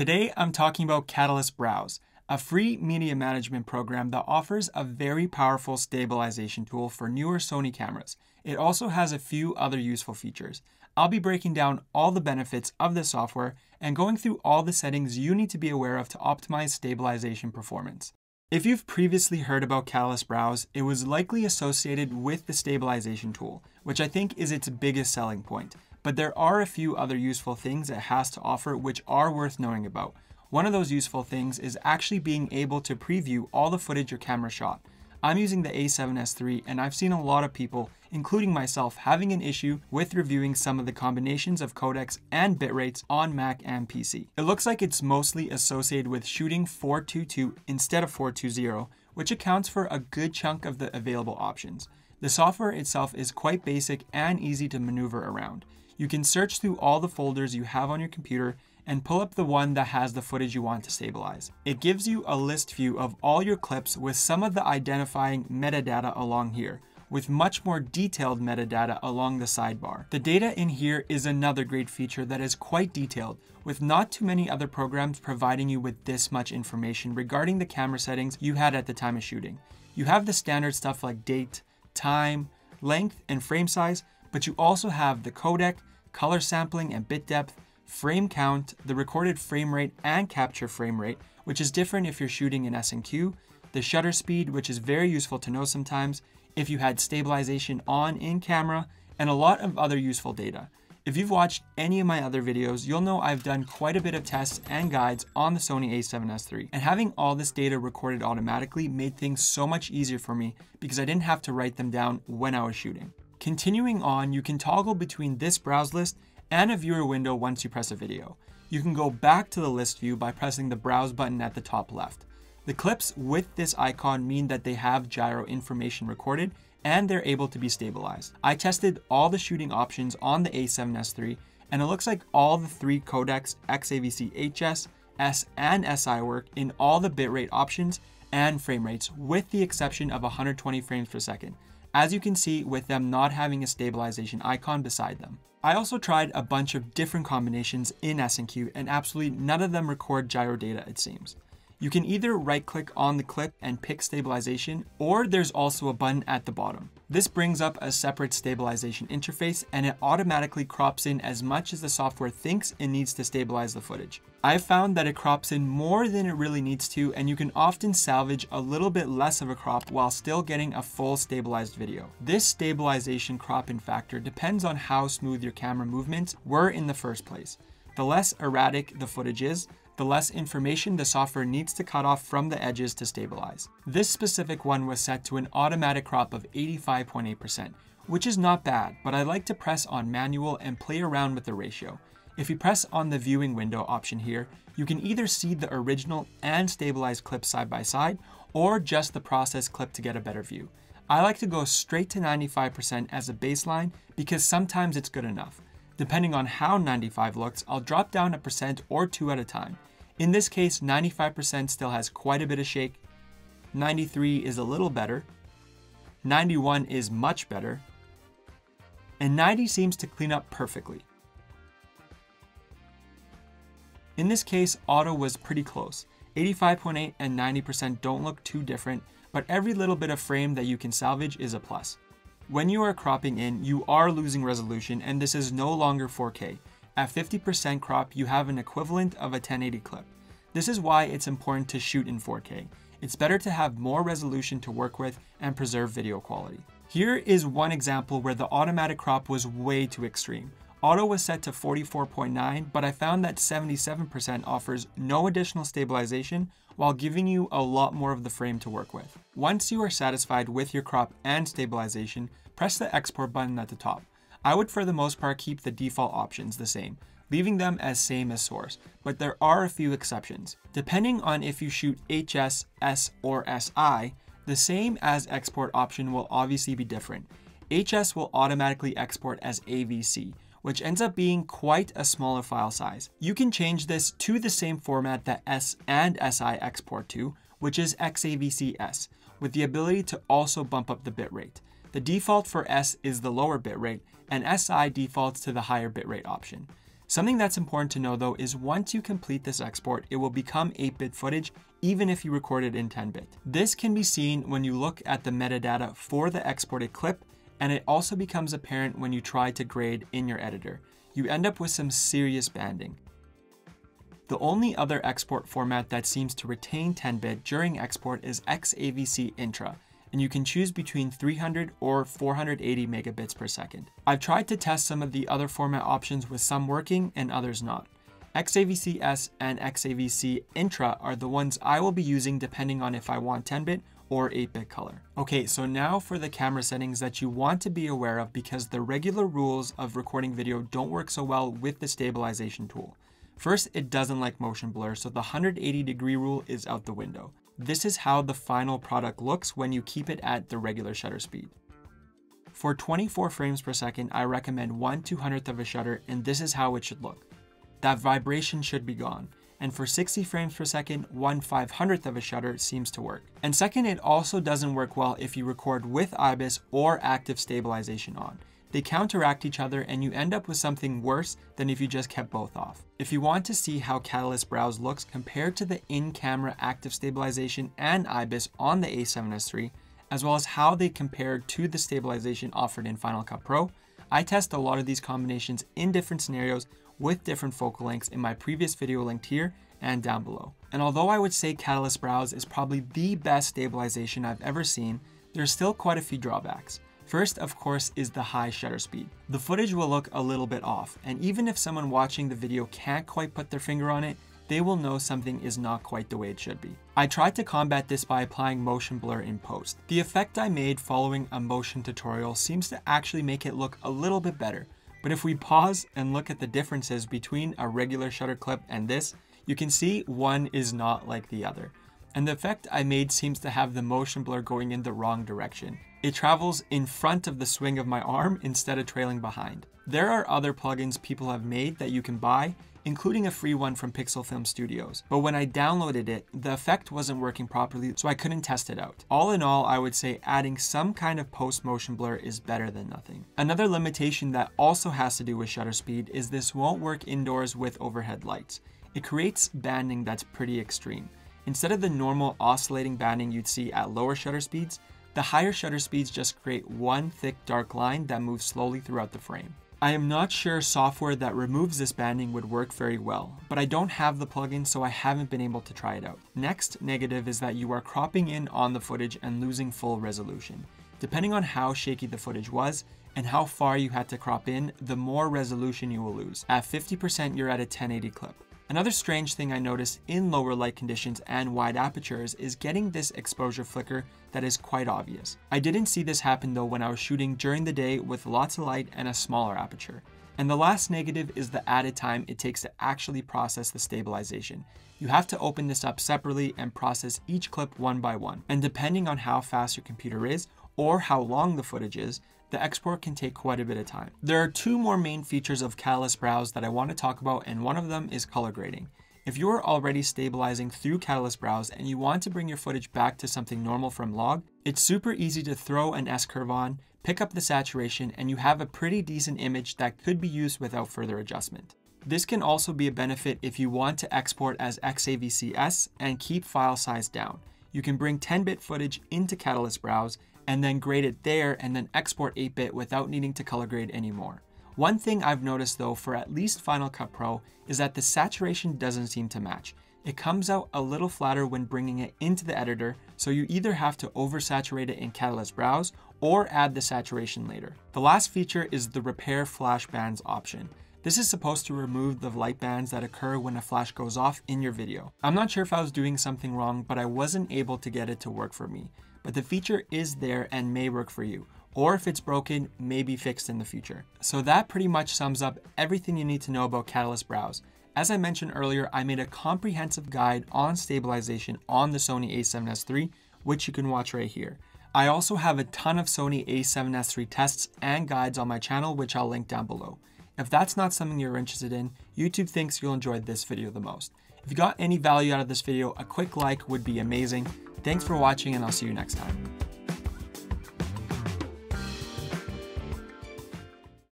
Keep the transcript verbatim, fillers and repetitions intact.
Today I'm talking about Catalyst Browse, a free media management program that offers a very powerful stabilization tool for newer Sony cameras. It also has a few other useful features. I'll be breaking down all the benefits of this software and going through all the settings you need to be aware of to optimize stabilization performance. If you've previously heard about Catalyst Browse, it was likely associated with the stabilization tool, which I think is its biggest selling point. But there are a few other useful things it has to offer which are worth knowing about. One of those useful things is actually being able to preview all the footage your camera shot. I'm using the A seven S three and I've seen a lot of people, including myself, having an issue with reviewing some of the combinations of codecs and bitrates on Mac and P C. It looks like it's mostly associated with shooting four twenty-two instead of four twenty, which accounts for a good chunk of the available options. The software itself is quite basic and easy to maneuver around. You can search through all the folders you have on your computer and pull up the one that has the footage you want to stabilize. It gives you a list view of all your clips with some of the identifying metadata along here, with much more detailed metadata along the sidebar. The data in here is another great feature that is quite detailed, with not too many other programs providing you with this much information regarding the camera settings you had at the time of shooting. You have the standard stuff like date, time, length, and frame size, but you also have the codec, color sampling and bit depth, frame count, the recorded frame rate and capture frame rate, which is different if you're shooting in S and Q, the shutter speed, which is very useful to know sometimes, if you had stabilization on in camera, and a lot of other useful data. If you've watched any of my other videos, you'll know I've done quite a bit of tests and guides on the Sony A seven S three, and having all this data recorded automatically made things so much easier for me because I didn't have to write them down when I was shooting. Continuing on, you can toggle between this browse list and a viewer window once you press a video. You can go back to the list view by pressing the browse button at the top left. The clips with this icon mean that they have gyro information recorded and they're able to be stabilized. I tested all the shooting options on the A seven S three and it looks like all the three codecs, X A V C H S, S and S I work in all the bitrate options and frame rates with the exception of one hundred twenty frames per second. As you can see with them not having a stabilization icon beside them. I also tried a bunch of different combinations in S and Q and absolutely none of them record gyro data it seems. You can either right click on the clip and pick stabilization or there's also a button at the bottom. This brings up a separate stabilization interface and it automatically crops in as much as the software thinks it needs to stabilize the footage. I've found that it crops in more than it really needs to and you can often salvage a little bit less of a crop while still getting a full stabilized video. This stabilization crop-in factor depends on how smooth your camera movements were in the first place. The less erratic the footage is, the less information the software needs to cut off from the edges to stabilize. This specific one was set to an automatic crop of eighty-five point eight percent, which is not bad, but I like to press on manual and play around with the ratio. If you press on the viewing window option here, you can either see the original and stabilized clip side by side, or just the processed clip to get a better view. I like to go straight to ninety-five percent as a baseline because sometimes it's good enough. Depending on how ninety-five looks, I'll drop down a percent or two at a time. In this case, ninety-five percent still has quite a bit of shake, ninety-three is a little better, ninety-one is much better, and ninety seems to clean up perfectly. In this case, auto was pretty close. eighty-five point eight and ninety percent don't look too different, but every little bit of frame that you can salvage is a plus. When you are cropping in, you are losing resolution and this is no longer four K. At fifty percent crop, you have an equivalent of a ten eighty clip. This is why it's important to shoot in four K. It's better to have more resolution to work with and preserve video quality. Here is one example where the automatic crop was way too extreme. Auto was set to forty-four point nine, but I found that seventy-seven percent offers no additional stabilization while giving you a lot more of the frame to work with. Once you are satisfied with your crop and stabilization, press the export button at the top. I would for the most part keep the default options the same, leaving them as same as source, but there are a few exceptions. Depending on if you shoot H S, S, or S I, the same as export option will obviously be different. H S will automatically export as A V C, which ends up being quite a smaller file size. You can change this to the same format that S and S I export to, which is X A V C S, with the ability to also bump up the bitrate. The default for S is the lower bitrate, and S I defaults to the higher bitrate option. Something that's important to know though is once you complete this export, it will become eight bit footage even if you record it in ten bit. This can be seen when you look at the metadata for the exported clip, and it also becomes apparent when you try to grade in your editor. You end up with some serious banding. The only other export format that seems to retain ten bit during export is X A V C Intra, and you can choose between three hundred or four hundred eighty megabits per second. I've tried to test some of the other format options with some working and others not. X A V C S and X A V C Intra are the ones I will be using depending on if I want ten bit or eight bit color. Okay, so now for the camera settings that you want to be aware of, because the regular rules of recording video don't work so well with the stabilization tool. First, it doesn't like motion blur, so the one hundred eighty degree rule is out the window. This is how the final product looks when you keep it at the regular shutter speed. For twenty-four frames per second, I recommend one two hundredth of a shutter, and this is how it should look. That vibration should be gone. And for sixty frames per second, one five hundredth of a shutter seems to work. And second, it also doesn't work well if you record with IBIS or active stabilization on. They counteract each other and you end up with something worse than if you just kept both off. If you want to see how Catalyst Browse looks compared to the in-camera active stabilization and IBIS on the A seven S three, as well as how they compare to the stabilization offered in Final Cut Pro, I test a lot of these combinations in different scenarios with different focal lengths in my previous video linked here and down below. And although I would say Catalyst Browse is probably the best stabilization I've ever seen, there's still quite a few drawbacks. First, of course, is the high shutter speed. The footage will look a little bit off, and even if someone watching the video can't quite put their finger on it, they will know something is not quite the way it should be. I tried to combat this by applying motion blur in post. The effect I made following a motion tutorial seems to actually make it look a little bit better, but if we pause and look at the differences between a regular shutter clip and this, you can see one is not like the other. And the effect I made seems to have the motion blur going in the wrong direction. It travels in front of the swing of my arm instead of trailing behind. There are other plugins people have made that you can buy, including a free one from Pixel Film Studios. But when I downloaded it, the effect wasn't working properly, so I couldn't test it out. All in all, I would say adding some kind of post motion blur is better than nothing. Another limitation that also has to do with shutter speed is this won't work indoors with overhead lights. It creates banding that's pretty extreme. Instead of the normal oscillating banding you'd see at lower shutter speeds, the higher shutter speeds just create one thick dark line that moves slowly throughout the frame. I am not sure software that removes this banding would work very well, but I don't have the plugin, so I haven't been able to try it out. Next negative is that you are cropping in on the footage and losing full resolution. Depending on how shaky the footage was and how far you had to crop in, the more resolution you will lose. At fifty percent, you're at a ten eighty clip. Another strange thing I noticed in lower light conditions and wide apertures is getting this exposure flicker that is quite obvious. I didn't see this happen though when I was shooting during the day with lots of light and a smaller aperture. And the last negative is the added time it takes to actually process the stabilization. You have to open this up separately and process each clip one by one. And depending on how fast your computer is or how long the footage is, the export can take quite a bit of time. There are two more main features of Catalyst Browse that I want to talk about, and one of them is color grading. If you are already stabilizing through Catalyst Browse and you want to bring your footage back to something normal from log, it's super easy to throw an S-curve on, pick up the saturation, and you have a pretty decent image that could be used without further adjustment. This can also be a benefit if you want to export as X A V C S and keep file size down. You can bring ten bit footage into Catalyst Browse and then grade it there and then export eight bit without needing to color grade anymore. One thing I've noticed though for at least Final Cut Pro is that the saturation doesn't seem to match. It comes out a little flatter when bringing it into the editor, so you either have to oversaturate it in Catalyst Browse or add the saturation later. The last feature is the repair flash bands option. This is supposed to remove the light bands that occur when a flash goes off in your video. I'm not sure if I was doing something wrong, but I wasn't able to get it to work for me. But the feature is there and may work for you, or if it's broken, may be fixed in the future. So that pretty much sums up everything you need to know about Catalyst Browse. As I mentioned earlier, I made a comprehensive guide on stabilization on the Sony A seven S three, which you can watch right here. I also have a ton of Sony A seven S three tests and guides on my channel, which I'll link down below. If that's not something you're interested in, YouTube thinks you'll enjoy this video the most. If you got any value out of this video, a quick like would be amazing. Thanks for watching, and I'll see you next time.